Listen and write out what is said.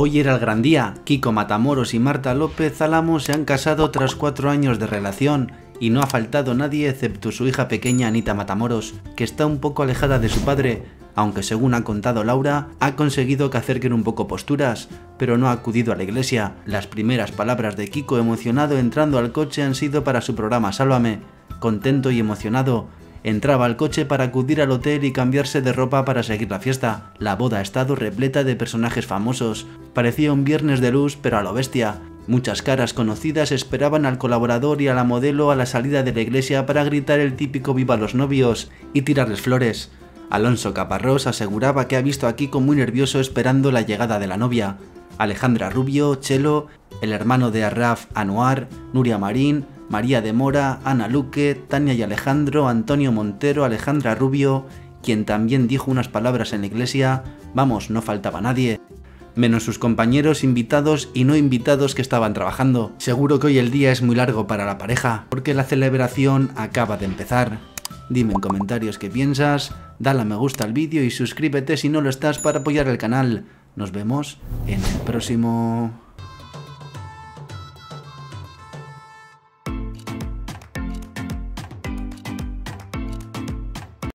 Hoy era el gran día. Kiko Matamoros y Marta López Álamo se han casado tras 4 años de relación y no ha faltado nadie excepto su hija pequeña Anita Matamoros, que está un poco alejada de su padre, aunque según ha contado Laura, ha conseguido que acerquen un poco posturas, pero no ha acudido a la iglesia. Las primeras palabras de Kiko emocionado entrando al coche han sido para su programa Sálvame. Contento y emocionado, entraba al coche para acudir al hotel y cambiarse de ropa para seguir la fiesta. La boda ha estado repleta de personajes famosos. Parecía un viernes de luz, pero a lo bestia. Muchas caras conocidas esperaban al colaborador y a la modelo a la salida de la iglesia para gritar el típico "viva los novios" y tirarles flores. Alonso Caparrós aseguraba que ha visto a Kiko muy nervioso esperando la llegada de la novia. Alejandra Rubio, Chelo, el hermano de Raf, Anuar, Nuria Marín, María de Mora, Ana Luque, Tania y Alejandro, Antonio Montero, Alejandra Rubio, quien también dijo unas palabras en la iglesia, vamos, no faltaba nadie. Menos sus compañeros invitados y no invitados que estaban trabajando. Seguro que hoy el día es muy largo para la pareja, porque la celebración acaba de empezar. Dime en comentarios qué piensas, dale a me gusta al vídeo y suscríbete si no lo estás para apoyar el canal. Nos vemos en el próximo...